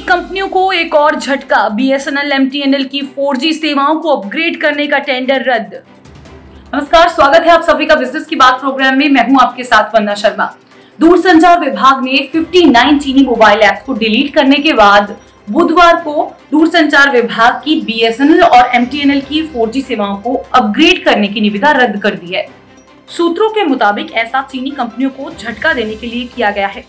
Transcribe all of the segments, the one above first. चीनी कंपनियों को एक और झटका, बीएसएनएल एमटीएनएल की 4G सेवाओं को अपग्रेड करने का टेंडर रद्द। नमस्कार, स्वागत है आप सभी का बिजनेस की बात प्रोग्राम में। मैं हूं आपके साथ वर्णा शर्मा। दूरसंचार विभाग ने 59 चीनी मोबाइल ऐप्स को डिलीट करने के बाद बुधवार को दूरसंचार विभाग की बीएसएनएल और एमटीएनएल की 4G सेवाओं को अपग्रेड करने की निविदा रद्द कर दी है। सूत्रों के मुताबिक ऐसा चीनी कंपनियों को झटका देने के लिए किया गया है।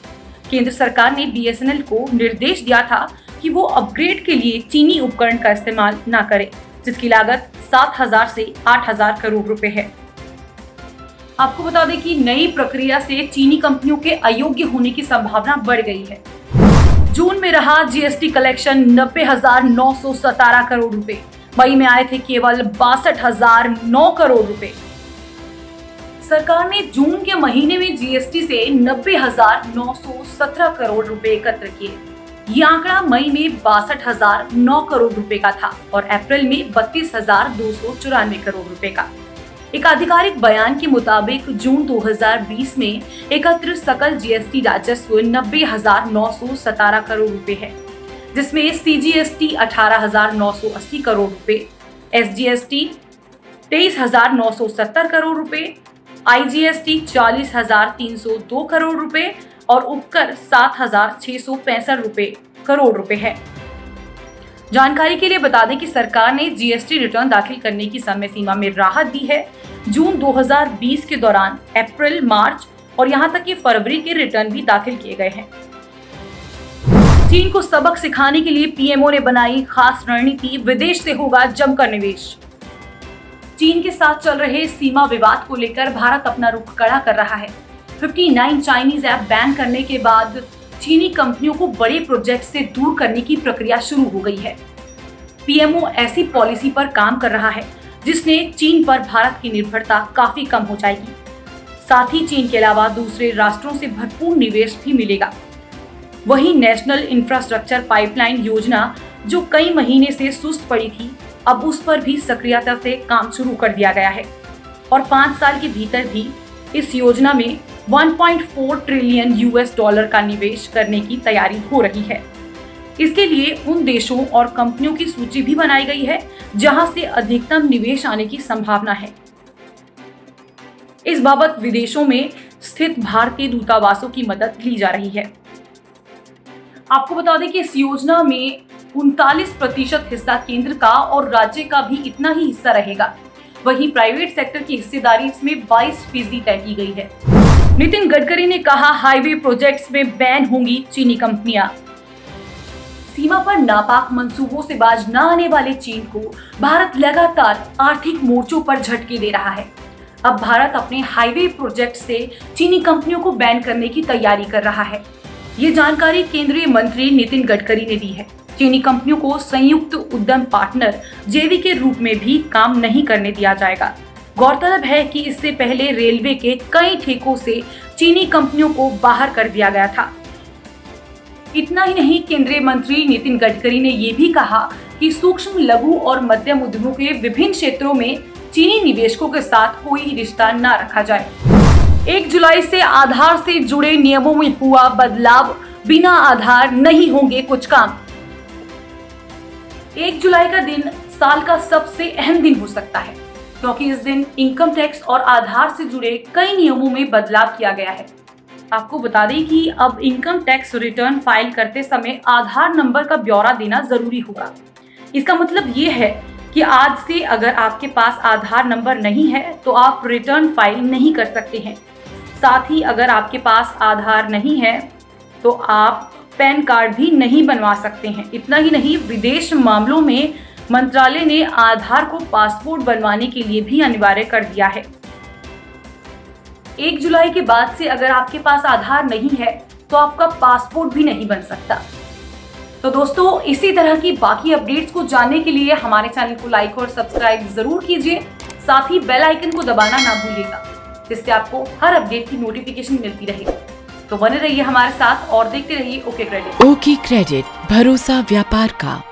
केंद्र सरकार ने बीएसएनएल को निर्देश दिया था कि वो अपग्रेड के लिए चीनी उपकरण का इस्तेमाल न करे, जिसकी लागत 7,000 से 8,000 करोड़ रुपए है। आपको बता दें कि नई प्रक्रिया से चीनी कंपनियों के अयोग्य होने की संभावना बढ़ गई है। जून में रहा जीएसटी कलेक्शन 90,917 करोड़ रुपए, मई में आए थे केवल 62,009 करोड़ रुपए। सरकार ने जून के महीने में जीएसटी से 90,917 करोड़ रुपए एकत्र किए। ये आंकड़ा मई में 62,009 करोड़ रुपए का था और अप्रैल में 32,294 करोड़ रुपए का। एक आधिकारिक बयान के मुताबिक जून 2020 में एकत्र सकल जीएसटी राजस्व 90,917 करोड़ रुपए है, जिसमें सीजीएसटी 18,980 करोड़ रुपए, एसजीएसटी 23,970 करोड़ रुपए, आईजीएसटी 40,302 करोड़ रुपए और उपकर 7,665 करोड़ रुपए है। जानकारी के लिए बता दें कि सरकार ने जीएसटी रिटर्न दाखिल करने की समय सीमा में राहत दी है। जून 2020 के दौरान अप्रैल, मार्च और यहां तक कि फरवरी के रिटर्न भी दाखिल किए गए हैं। चीन को सबक सिखाने के लिए पीएमओ ने बनाई खास रणनीति, विदेश से होगा जमकर निवेश। चीन के साथ चल रहे सीमा विवाद को लेकर भारत अपना रुख कड़ा कर रहा है। 59 चाइनीज ऐप बैन करने के बाद चीनी कंपनियों को बड़े प्रोजेक्ट से दूर करने की प्रक्रिया शुरू हो गई है। पीएमओ ऐसी पॉलिसी पर काम कर रहा है जिसने चीन पर भारत की निर्भरता काफी कम हो जाएगी। साथ ही चीन के अलावा दूसरे राष्ट्रों से भरपूर निवेश भी मिलेगा। वहीं नेशनल इंफ्रास्ट्रक्चर पाइपलाइन योजना, जो कई महीने से सुस्त पड़ी थी, अब उस पर भी सक्रियता से काम शुरू कर दिया गया है और 5 साल के भीतर भी इस योजना में $1.4 ट्रिलियन का निवेश करने की तैयारी हो रही है। इसके लिए उन देशों और कंपनियों की सूची भी बनाई गई है जहां से अधिकतम निवेश आने की संभावना है। इस बाबत विदेशों में स्थित भारतीय दूतावासों की मदद ली जा रही है। आपको बता दें कि इस योजना में 39% हिस्सा केंद्र का और राज्य का भी इतना ही हिस्सा रहेगा। वहीं प्राइवेट सेक्टर की हिस्सेदारी इसमें 22% तय की गई है। नितिन गडकरी ने कहा, हाईवे प्रोजेक्ट्स में बैन होंगी चीनी कंपनियां। सीमा पर नापाक मंसूबों से बाज न आने वाले चीन को भारत लगातार आर्थिक मोर्चों पर झटके दे रहा है। अब भारत अपने हाईवे प्रोजेक्ट से चीनी कंपनियों को बैन करने की तैयारी कर रहा है। ये जानकारी केंद्रीय मंत्री नितिन गडकरी ने दी है। चीनी कंपनियों को संयुक्त उद्यम पार्टनर जेवी के रूप में भी काम नहीं करने दिया जाएगा। गौरतलब है कि इससे पहले रेलवे के कई ठेकों से चीनी कंपनियों को बाहर कर दिया गया था। इतना ही नहीं, केंद्रीय मंत्री नितिन गडकरी ने यह भी कहा कि सूक्ष्म, लघु और मध्यम उद्यमों के विभिन्न क्षेत्रों में चीनी निवेशकों के साथ कोई रिश्ता न रखा जाए। 1 जुलाई से आधार से जुड़े नियमों में हुआ बदलाव, बिना आधार नहीं होंगे कुछ काम। 1 जुलाई का दिन साल का सबसे अहम दिन हो सकता है, क्योंकि इस दिन इनकम टैक्स और आधार से जुड़े कई नियमों में बदलाव किया गया है। आपको बता दें कि अब इनकम टैक्स रिटर्न फाइल करते समय आधार नंबर का ब्यौरा देना जरूरी होगा। इसका मतलब ये है कि आज से अगर आपके पास आधार नंबर नहीं है तो आप रिटर्न फाइल नहीं कर सकते हैं। साथ ही अगर आपके पास आधार नहीं है तो आप पैन कार्ड भी नहीं बनवा सकते हैं। इतना ही नहीं, विदेश मामलों में मंत्रालय ने आधार को पासपोर्ट बनवाने के लिए भी अनिवार्य कर दिया है। 1 जुलाई के बाद से अगर आपके पास आधार नहीं है तो आपका पासपोर्ट भी नहीं बन सकता। तो दोस्तों, इसी तरह की बाकी अपडेट्स को जानने के लिए हमारे चैनल को लाइक और सब्सक्राइब जरूर कीजिए। साथ ही बेल आइकन को दबाना ना भूलिएगा, जिससे आपको हर अपडेट की नोटिफिकेशन मिलती रहेगी। तो बने रहिए हमारे साथ और देखते रहिए ओके क्रेडिट। भरोसा व्यापार का।